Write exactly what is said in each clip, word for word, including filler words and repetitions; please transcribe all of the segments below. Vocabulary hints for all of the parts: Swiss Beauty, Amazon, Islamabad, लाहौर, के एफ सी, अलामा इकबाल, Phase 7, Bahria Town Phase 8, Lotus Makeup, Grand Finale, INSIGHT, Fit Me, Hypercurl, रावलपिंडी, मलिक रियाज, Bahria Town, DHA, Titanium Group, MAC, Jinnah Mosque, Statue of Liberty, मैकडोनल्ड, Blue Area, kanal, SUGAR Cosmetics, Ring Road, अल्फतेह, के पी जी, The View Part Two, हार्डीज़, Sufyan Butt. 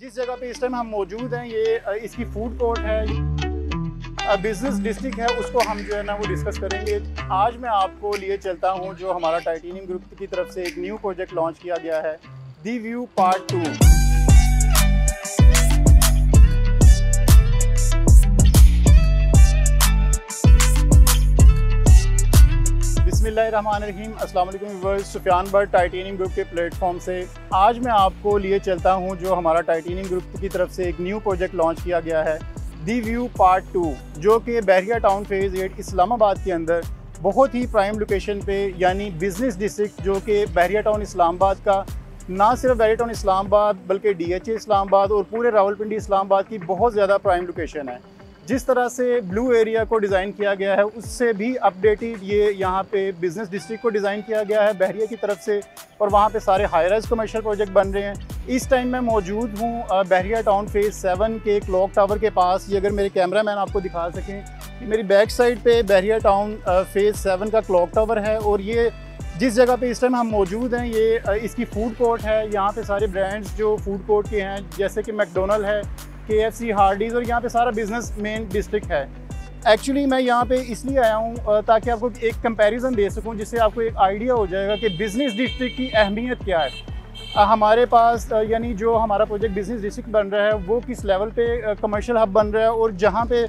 जिस जगह पे इस टाइम हम मौजूद हैं ये इसकी फूड कोर्ट है, बिजनेस डिस्ट्रिक्ट है, उसको हम जो है ना वो डिस्कस करेंगे। आज मैं आपको लिए चलता हूँ जो हमारा टाइटेनियम ग्रुप की तरफ से एक न्यू प्रोजेक्ट लॉन्च किया गया है, द व्यू पार्ट टू। बिस्मिल्लाहिर्रहमानिर्रहीम, अस्सलाम वालेकुम viewers. Sufiyan Butt titanium group के प्लेटफॉर्म से आज मैं आपको लिए चलता हूं जो हमारा टाइटेनियम ग्रुप की तरफ से एक न्यू प्रोजेक्ट लॉन्च किया गया है, द व्यू पार्ट टू, जो कि Bahria town phase eight Islamabad के अंदर बहुत ही प्राइम लोकेशन पे, यानी बिज़नेस डिस्ट्रिक्ट जो कि बहरिया टाउन इस्लामाबाद का, ना सिर्फ बहरिया टाउन इस्लामाबाद बल्कि डी एच ए इस्लामाबाद और पूरे रावलपिंडी इस्लामाबाद की बहुत ज़्यादा प्राइम लोकेशन है। जिस तरह से ब्लू एरिया को डिज़ाइन किया गया है उससे भी अपडेटेड ये यहाँ पे बिज़नेस डिस्ट्रिक्ट को डिज़ाइन किया गया है बहरिया की तरफ से, और वहाँ पे सारे हाई राइज कमर्शियल प्रोजेक्ट बन रहे हैं। इस टाइम मैं मौजूद हूँ बहरिया टाउन फेज़ सेवन के क्लॉक टावर के पास। ये अगर मेरे कैमरा मैन आपको दिखा सकें कि मेरी बैक साइड पे बहरिया टाउन फेज़ सेवन का क्लॉक टावर है, और ये जिस जगह पे इस टाइम हम मौजूद हैं ये इसकी फ़ूड कोर्ट है। यहाँ पे सारे ब्रांड्स जो फूड कोर्ट के हैं जैसे कि मैकडोनल्ड है, के एफ सी, हार्डीज़, और यहाँ पे सारा बिज़नेस मेन डिस्ट्रिक्ट है। एक्चुअली मैं यहाँ पे इसलिए आया हूँ ताकि आपको एक कंपैरिजन दे सकूँ जिससे आपको एक आइडिया हो जाएगा कि बिज़नेस डिस्ट्रिक्ट की अहमियत क्या है हमारे पास। यानी जो हमारा प्रोजेक्ट बिज़नेस डिस्ट्रिक्ट बन रहा है वो किस लेवल पे कमर्शियल हब बन रहा है, और जहाँ पे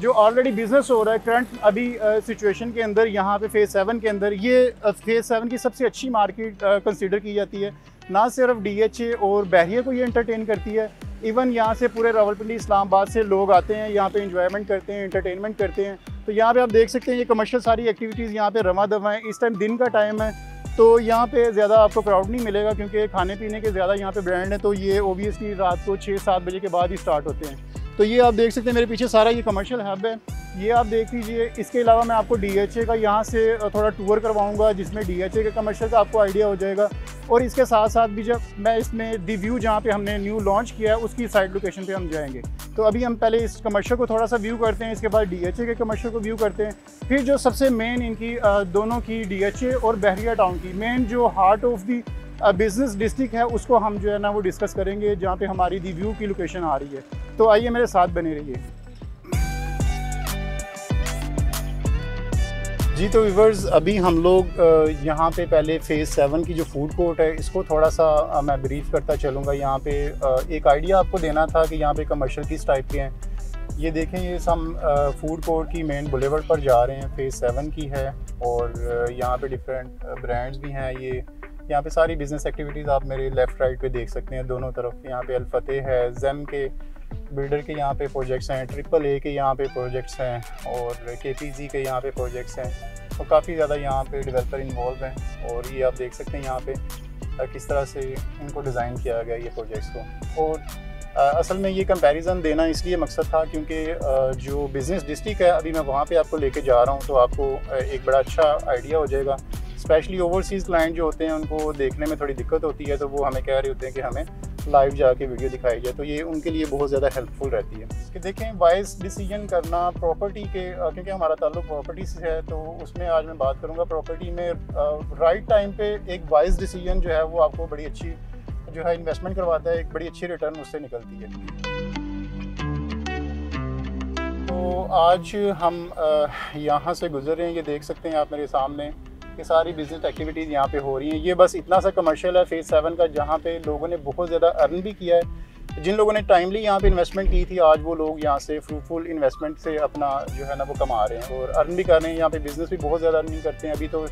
जो ऑलरेडी बिज़नेस हो रहा है करंट अभी सिचुएशन के अंदर यहाँ पे फेज़ सेवन के अंदर, ये फेज़ सेवन की सबसे अच्छी मार्केट कंसिडर की जाती है। ना सिर्फ डी एच ए और बहरिया को ये एंटरटेन करती है, इवन यहाँ से पूरे रावलपिंडी इस्लामाबाद से लोग आते हैं, यहाँ पे इंजॉयमेंट करते हैं, एंटरटेनमेंट करते हैं। तो यहाँ पे आप देख सकते हैं ये कमर्शियल सारी एक्टिविटीज़ यहाँ पे रवा दवा है। इस टाइम दिन का टाइम है तो यहाँ पे ज़्यादा आपको क्राउड नहीं मिलेगा क्योंकि खाने पीने के ज़्यादा यहाँ पे ब्रांड हैं, तो ये ओबियसली रात को छः सात बजे के बाद ही स्टार्ट होते हैं। तो ये आप देख सकते हैं मेरे पीछे सारा ये कमर्शियल हब है, ये आप देख लीजिए। इसके अलावा मैं आपको डी एच ए का यहाँ से थोड़ा टूर करवाऊँगा जिसमें डी एच ए के कमर्शियल का आपको आइडिया हो जाएगा, और इसके साथ साथ भी जब मैं इसमें दी व्यू जहाँ पे हमने न्यू लॉन्च किया है उसकी साइड लोकेशन पे हम जाएंगे। तो अभी हम पहले इस कमर्शियल को थोड़ा सा व्यू करते हैं, इसके बाद डीएचए के कमर्शियल को व्यू करते हैं, फिर जो सबसे मेन इनकी दोनों की, डीएचए और बहरिया टाउन की, मेन जो heart of the business district है उसको हम जो है ना वो डिस्कस करेंगे जहाँ पर हमारी दी व्यू की लोकेशन आ रही है। तो आइए मेरे साथ बने रहिए। जी तो व्यूअर्स, अभी हम लोग यहाँ पे पहले फेज़ सेवन की जो फूड कोर्ट है इसको थोड़ा सा मैं ब्रीफ करता चलूँगा। यहाँ पे एक आइडिया आपको देना था कि यहाँ पे कमर्शियल किस टाइप के हैं। ये देखें, ये हम फूड कोर्ट की मेन बुलेवर्ड पर जा रहे हैं, फेज़ सेवन की है, और यहाँ पे डिफरेंट ब्रांड्स भी हैं। ये यहाँ पे सारी बिज़नेस एक्टिविटीज़ आप मेरे लेफ़्ट राइट पे देख सकते हैं दोनों तरफ। यहाँ पे अल्फतेह है, जैम के बिल्डर के यहाँ पे प्रोजेक्ट्स हैं, ट्रिपल ए के यहाँ पे प्रोजेक्ट्स हैं, और के पी जी के यहाँ पे प्रोजेक्ट्स हैं, और तो काफ़ी ज़्यादा यहाँ पे डेवलपर इन्वॉल्व हैं। और ये आप देख सकते हैं यहाँ पे किस तरह से इनको डिज़ाइन किया गया ये प्रोजेक्ट्स को। और आ, असल में ये कंपैरिजन देना इसलिए मकसद था क्योंकि जो बिज़नेस डिस्ट्रिक्ट है अभी मैं वहाँ पर आपको लेके जा रहा हूँ, तो आपको एक बड़ा अच्छा आइडिया हो जाएगा। स्पेशली ओवरसीज़ क्लाइंट जो होते हैं उनको देखने में थोड़ी दिक्कत होती है, तो वो हमें कह रहे होते हैं कि हमें लाइव जाके वीडियो दिखाई जाए, तो ये उनके लिए बहुत ज़्यादा हेल्पफुल रहती है कि देखें वाइज डिसीजन करना प्रॉपर्टी के, क्योंकि हमारा ताल्लुक प्रॉपर्टी से है तो उसमें आज मैं बात करूँगा। प्रॉपर्टी में राइट टाइम पे एक वाइज डिसीजन जो है वो आपको बड़ी अच्छी जो है इन्वेस्टमेंट करवाता है, एक बड़ी अच्छी रिटर्न उससे निकलती है। तो आज हम यहाँ से गुजर रहे हैं, ये देख सकते हैं आप मेरे सामने कि सारी बिज़नेस एक्टिविटीज़ यहाँ पे हो रही हैं। ये बस इतना सा कमर्शियल है फेज़ सेवन का जहाँ पे लोगों ने बहुत ज़्यादा अर्न भी किया है। जिन लोगों ने टाइमली यहाँ पे इन्वेस्टमेंट की थी आज वो लोग यहाँ से फ्रूटफुल इन्वेस्टमेंट से अपना जो है ना वो कमा रहे हैं और अर्न भी कर रहे हैं। यहाँ पे बिज़नेस भी बहुत ज़्यादा अर्निंग करते हैं। अभी तो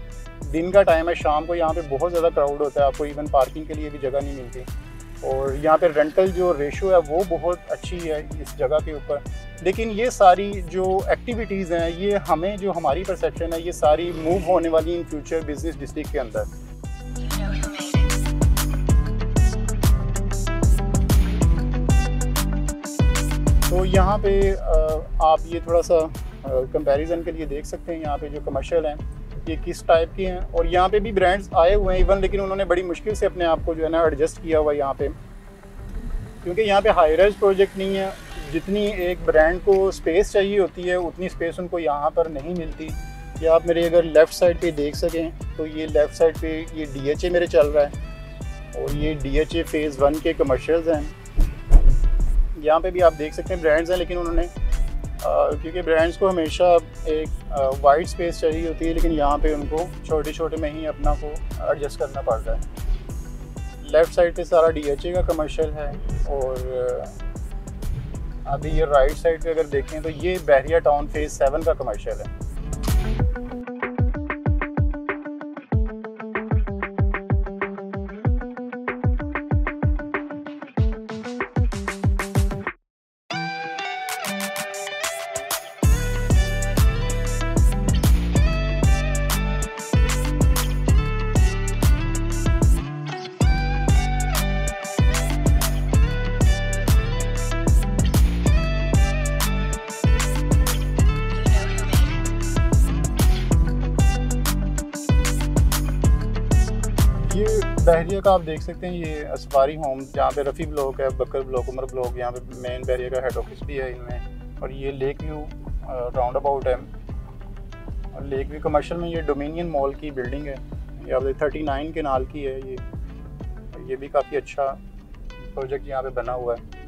दिन का टाइम है, शाम को यहाँ पर बहुत ज़्यादा क्राउड होता है, आपको इवन पार्किंग के लिए भी जगह नहीं मिलती। और यहाँ पे रेंटल जो रेशो है वो बहुत अच्छी है इस जगह के ऊपर। लेकिन ये सारी जो एक्टिविटीज़ हैं ये हमें जो हमारी परसेप्शन है ये सारी मूव होने वाली इन फ्यूचर बिज़नेस डिस्ट्रिक्ट के अंदर। तो यहाँ पे आप ये थोड़ा सा कंपैरिजन के लिए देख सकते हैं यहाँ पे जो कमर्शियल हैं ये किस टाइप की हैं, और यहाँ पे भी ब्रांड्स आए हुए हैं इवन, लेकिन उन्होंने बड़ी मुश्किल से अपने आप को जो है ना एडजस्ट किया हुआ है यहाँ पे, क्योंकि यहाँ पे हाई राइज प्रोजेक्ट नहीं है। जितनी एक ब्रांड को स्पेस चाहिए होती है उतनी स्पेस उनको यहाँ पर नहीं मिलती। ये आप मेरे अगर लेफ़्ट साइड पे देख सकें तो ये लेफ़्ट साइड पे ये डी एच ए मेरे चल रहा है, और ये D H A phase one के कमर्शियल्स हैं। यहाँ पे भी आप देख सकते हैं ब्रांड्स हैं, लेकिन उन्होंने क्योंकि ब्रांड्स को हमेशा एक वाइड स्पेस चाहिए होती है, लेकिन यहाँ पे उनको छोटे छोटे में ही अपना को एडजस्ट करना पड़ रहा है। लेफ़्ट साइड पे सारा डी एच ए का कमर्शल है, और अभी ये राइट साइड पे अगर देखें तो ये बहरिया टाउन फेज़ सेवन का कमर्शियल है। बहरिया का आप देख सकते हैं ये असफारी होम, जहाँ पे रफ़ी ब्लॉक है, बकर ब्लॉक, उमर ब्लॉक, यहाँ पे मेन बहरिया का हेड ऑफिस भी है इनमें। और ये लेक व्यू राउंड अबाउट है, और लेक व्यू कमर्शियल में ये डोमिनियन मॉल की बिल्डिंग है, ये आप थर्टी नाइन के नाल की है। ये ये भी काफ़ी अच्छा प्रोजेक्ट यहाँ पे बना हुआ है।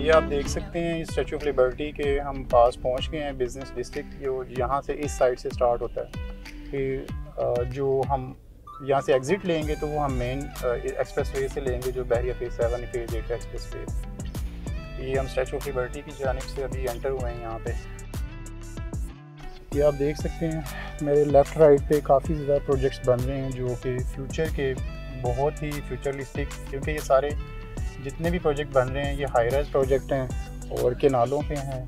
ये आप देख सकते हैं स्टैचू ऑफ लिबर्टी के हम पास पहुंच गए हैं, बिजनेस डिस्ट्रिक्ट जो यहाँ से इस साइड से स्टार्ट होता है। फिर जो हम यहाँ से एग्ज़िट लेंगे तो वो हम मेन एक्सप्रेस वे से लेंगे, जो Bahria phase seven phase eight का एक्सप्रेस वे। ये हम स्टैचू ऑफ लिबर्टी की जानिब से अभी एंटर हुए हैं यहाँ पे। ये आप देख सकते हैं मेरे लेफ़्ट राइट पे काफ़ी ज़्यादा प्रोजेक्ट्स बन रहे हैं, जो कि फ्यूचर के बहुत ही फ्यूचरिस्टिक, क्योंकि ये सारे जितने भी प्रोजेक्ट बन रहे हैं ये हाई राइज प्रोजेक्ट हैं और किनालों पे हैं।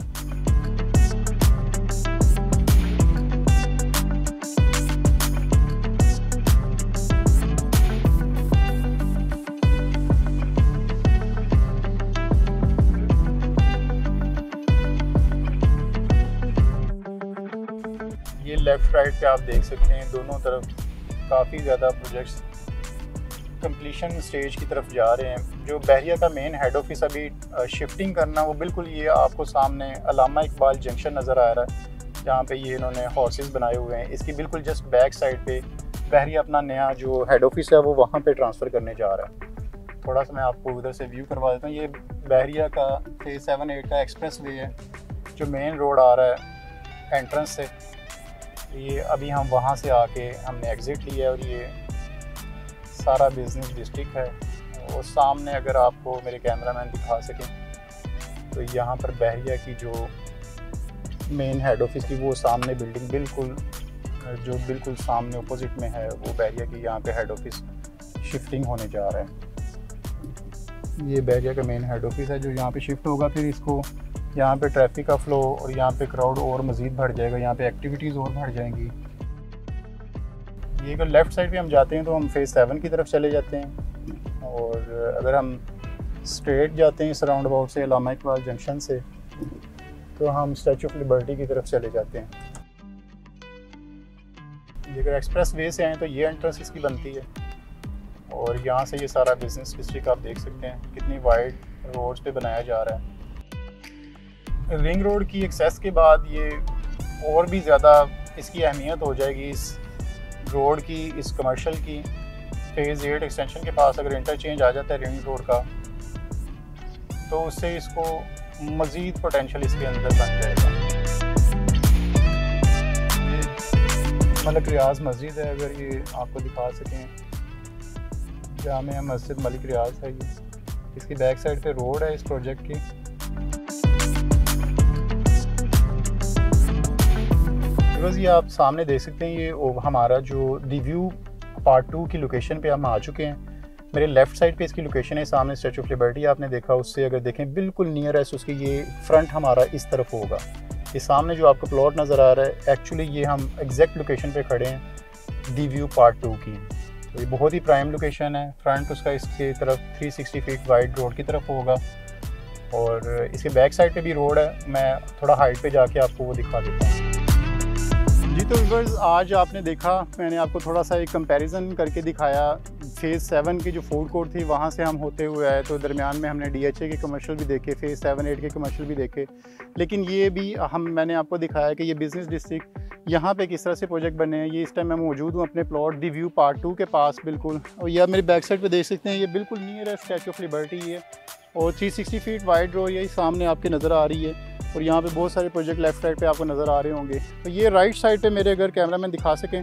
ये लेफ्ट राइट पे आप देख सकते हैं दोनों तरफ काफ़ी ज़्यादा प्रोजेक्ट्स कंप्लीशन स्टेज की तरफ जा रहे हैं। जो बहरिया का मेन हेड ऑफिस अभी शिफ्टिंग करना, वो बिल्कुल ये आपको सामने अलामा इकबाल जंक्शन नज़र आ रहा है, जहाँ पे ये इन्होंने हॉर्सेस बनाए हुए हैं। इसकी बिल्कुल जस्ट बैक साइड पे बहरिया अपना नया जो हेड ऑफिस है वो वहाँ पे ट्रांसफ़र करने जा रहा है। थोड़ा सा मैं आपको उधर से व्यू करवा देता हूँ। ये बहरिया का फेज़ सेवन एट का एक्सप्रेस वे है, जो मेन रोड आ रहा है एंट्रेंस से। ये अभी हम वहाँ से आके हमने एग्ज़िट लिया, और ये सारा बिजनेस डिस्ट्रिक्ट है। और सामने अगर आपको मेरे कैमरामैन दिखा सकें तो यहाँ पर बहरिया की जो मेन हेड ऑफिस की वो सामने बिल्डिंग बिल्कुल जो बिल्कुल सामने अपोजिट में है, वो बहरिया की यहाँ पे हेड ऑफिस शिफ्टिंग होने जा रहा है। ये बहरिया का मेन हेड ऑफिस है जो यहाँ पे शिफ्ट होगा। फिर इसको यहाँ पे ट्रैफिक का फ़्लो और यहाँ पे क्राउड और मज़ीद बढ़ जाएगा, यहाँ पे एक्टिविटीज़ और बढ़ जाएंगी। ये अगर लेफ़्ट साइड पे हम जाते हैं तो हम फेज़ सेवन की तरफ चले जाते हैं, और अगर हम स्ट्रेट जाते हैं इस राउंड अबाउट से अलामा इकबाल जंक्शन से तो हम स्टैचू ऑफ लिबर्टी की तरफ चले जाते हैं। ये अगर एक्सप्रेस वे से आएँ तो ये एंट्रेंस इसकी बनती है, और यहाँ से ये सारा बिजनेस डिस्ट्रिक्ट आप देख सकते हैं कितनी वाइड रोड्स पे बनाया जा रहा है। रिंग रोड की एक्सेस के बाद ये और भी ज़्यादा इसकी अहमियत हो जाएगी। इस रोड की, इस कमर्शियल की फेज़ एट एक्सटेंशन के पास अगर इंटरचेंज आ जाता है रिंग रोड का, तो उससे इसको मज़ीद पोटेंशल इसके अंदर बन जाएगा। मलिक रियाज मस्जिद है, अगर ये आपको दिखा सकें, जामे मस्जिद मलिक रियाज है ये। इसकी बैक साइड पे रोड है इस प्रोजेक्ट की। ये आप सामने देख सकते हैं, ये हमारा जो दी व्यू पार्ट टू की लोकेशन पे हम आ चुके हैं। मेरे लेफ़्ट साइड पे इसकी लोकेशन है, सामने स्टैचू ऑफ लिबर्टी आपने देखा, उससे अगर देखें बिल्कुल नियर है उसकी। ये फ्रंट हमारा इस तरफ होगा। ये सामने जो आपको प्लॉट नज़र आ रहा है, एक्चुअली ये हम एग्जैक्ट लोकेशन पे खड़े हैं दी व्यू पार्ट टू की। तो ये बहुत ही प्राइम लोकेशन है। फ्रंट उसका इसकी तरफ three sixty feet wide road की तरफ होगा, और इसके बैक साइड पर भी रोड है। मैं थोड़ा हाइट पर जाके आपको वो दिखा देता हूँ। जी तो व्यूअर्स, आज आपने देखा, मैंने आपको थोड़ा सा एक कंपैरिजन करके दिखाया। फेज़ सेवन की जो फूड कोर्ट थी वहाँ से हम होते हुए आए, तो दरमियान में हमने डी एच ए के कमर्शियल भी देखे, फेज़ सेवन एट के कमर्शियल भी देखे, लेकिन ये भी हम मैंने आपको दिखाया कि ये बिज़नेस डिस्ट्रिक्ट यहाँ पे किस तरह से प्रोजेक्ट बने हैं। ये इस टाइम मैं मौजूद हूँ अपने plot the view part two के पास बिल्कुल, और यह मेरी बैक साइड पर देख सकते हैं, ये बिल्कुल नियर है स्टैचू ऑफ लिबर्टी है, और three sixty feet wide road यही सामने आपके नज़र आ रही है, और यहाँ पे बहुत सारे प्रोजेक्ट लेफ़्ट साइड पे आपको नज़र आ रहे होंगे। तो ये राइट साइड पे मेरे अगर कैमरा मैन दिखा सकें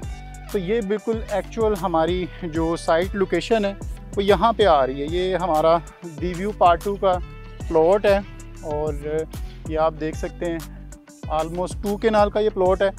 तो ये बिल्कुल एक्चुअल हमारी जो साइट लोकेशन है वो यहाँ पे आ रही है। ये हमारा दी व्यू पार्ट टू का प्लॉट है, और ये आप देख सकते हैं आलमोस्ट टू के नाल का ये प्लॉट है,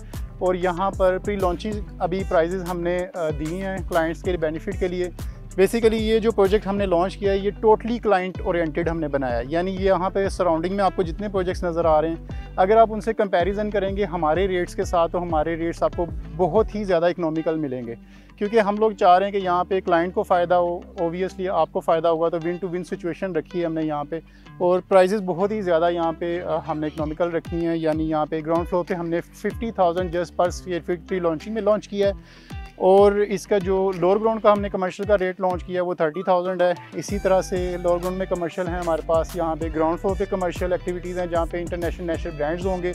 और यहाँ पर प्री लॉन्चिंग अभी प्राइजेज़ हमने दी हैं क्लाइंट्स के बेनिफिट के लिए। बेसिकली ये जो प्रोजेक्ट हमने लॉन्च किया है ये टोटली क्लाइंट ओरिएंटेड हमने बनाया है, यानी ये यहाँ पे सराउंडिंग में आपको जितने प्रोजेक्ट्स नज़र आ रहे हैं, अगर आप उनसे कंपैरिजन करेंगे हमारे रेट्स के साथ तो हमारे रेट्स आपको बहुत ही ज़्यादा इकोनॉमिकल मिलेंगे, क्योंकि हम लोग चाह रहे हैं कि यहाँ पे क्लाइंट को फ़ायदा हो, ओबियसली आपको फ़ायदा होगा, तो विन टू विन सिचुएशन रखी है हमने यहाँ पे, और प्राइजेज़ बहुत ही ज़्यादा यहाँ पे हमने इकोनॉमिकल रखी हैं। यानी यहाँ पे ग्राउंड फ्लोर पे हमने फिफ्टी थाउजेंड जस्ट पर स्क्वायर फीट प्री लॉन्चिंग में लॉन्च किया है, और इसका जो लोअर ग्राउंड का हमने कमर्शियल का रेट लॉन्च किया वो थर्टी थाउजेंड है। इसी तरह से लोअर ग्राउंड में कमर्शियल हैं हमारे पास, यहाँ पे ग्राउंड फ्लोर पे कमर्शियल एक्टिविटीज़ हैं जहाँ पे इंटरनेशनल नेशनल ब्रांड्स होंगे,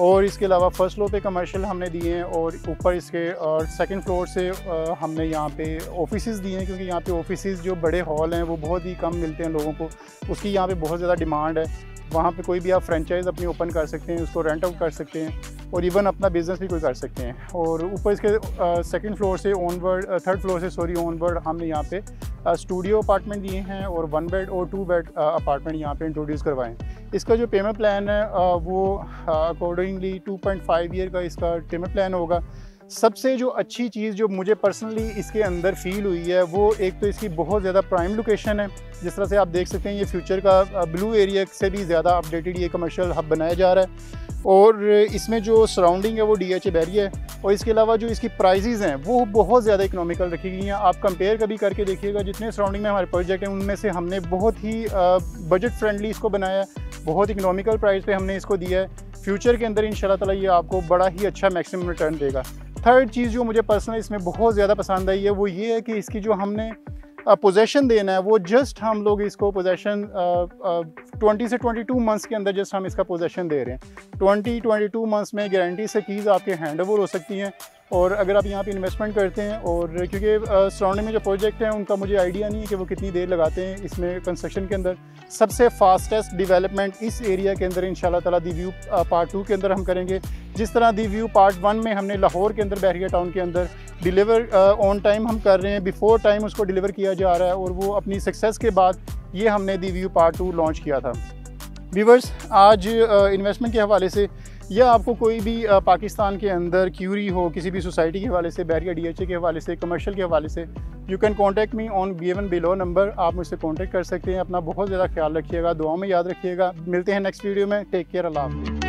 और इसके अलावा फर्स्ट फ्लोर पे कमर्शियल हमने दिए हैं, और ऊपर इसके और सेकंड फ्लोर से हमने यहाँ पे ऑफिसेस दिए हैं, क्योंकि यहाँ पे ऑफिसेस जो बड़े हॉल हैं वो बहुत ही कम मिलते हैं लोगों को, उसकी यहाँ पे बहुत ज़्यादा डिमांड है। वहाँ पे कोई भी आप फ्रेंचाइज़ अपनी ओपन कर सकते हैं, उसको रेंट आउट कर सकते हैं, और इवन अपना बिज़नेस भी कोई कर सकते हैं। और ऊपर इसके सेकेंड फ्लोर से ऑनवर्ड थर्ड फ्लोर से सॉरी ऑनवर्ड हमने यहाँ पे स्टूडियो अपार्टमेंट दिए हैं, और वन बेड और टू बेड अपार्टमेंट यहाँ पे इंट्रोड्यूस करवाएं। इसका जो पेमेंट प्लान है वो accordingly two point five year का इसका पेमेंट प्लान होगा। सबसे जो अच्छी चीज़ जो मुझे पर्सनली इसके अंदर फ़ील हुई है वो एक तो इसकी बहुत ज़्यादा प्राइम लोकेशन है, जिस तरह से आप देख सकते हैं ये फ्यूचर का ब्लू एरिया से भी ज़्यादा अपडेटेड ये कमर्शियल हब बनाया जा रहा है, और इसमें जो सराउंडिंग है वो डी एच ए बहरिया है, और इसके अलावा जो इसकी प्राइजेज़ हैं वो बहुत ज़्यादा इकोनॉमिकल रखी गई हैं। आप कंपेयर कभी करके देखिएगा, जितने सराउंडिंग में हमारे प्रोजेक्ट हैं उनमें से हमने बहुत ही बजट फ्रेंडली इसको बनाया है, बहुत इकोनॉमिकल प्राइस पे हमने इसको दिया है। फ्यूचर के अंदर इंशाल्लाह ताला ये आपको बड़ा ही अच्छा मैक्सिमम रिटर्न देगा। थर्ड चीज़ जो मुझे पर्सनली इसमें बहुत ज़्यादा पसंद आई है वो ये है कि इसकी जो हमने पोजेसन देना है वो जस्ट हम लोग इसको पोजेसन ट्वेंटी से ट्वेंटी टू मंथ्स के अंदर जस्ट हम इसका पोजेसन दे रहे हैं। ट्वेंटी टू मंथ्स में गारंटी से कीज़ आपके हैंड ओवर हो सकती हैं, और अगर आप यहाँ पे इन्वेस्टमेंट करते हैं, और क्योंकि सराउंडिंग में जो प्रोजेक्ट हैं उनका मुझे आइडिया नहीं है कि वो कितनी देर लगाते हैं इसमें कंस्ट्रक्शन के अंदर, सबसे फास्टेस्ट डेवलपमेंट इस एरिया के अंदर इंशाल्लाह ताला दी व्यू पार्ट टू के अंदर हम करेंगे। जिस तरह दी व्यू पार्ट वन में हमने लाहौर के अंदर बहरिया टाउन के अंदर डिलीवर ऑन टाइम हम कर रहे हैं, बिफोर टाइम उसको डिलीवर किया जा रहा है, और वो अपनी सक्सेस के बाद ये हमने the view part two launch किया था। व्यूअर्स, आज इन्वेस्टमेंट के हवाले से या आपको कोई भी पाकिस्तान के अंदर क्यूरी हो किसी भी सोसाइटी के हवाले से, बहरिया डीएचए के हवाले से, कमर्शियल के हवाले से, you can contact me on given below number, आप मुझसे कॉन्टैक्ट कर सकते हैं। अपना बहुत ज़्यादा ख्याल रखिएगा, दुआ में याद रखिएगा। मिलते हैं नेक्स्ट वीडियो में। टेक केयर, अल्लाह हाफ़िज़।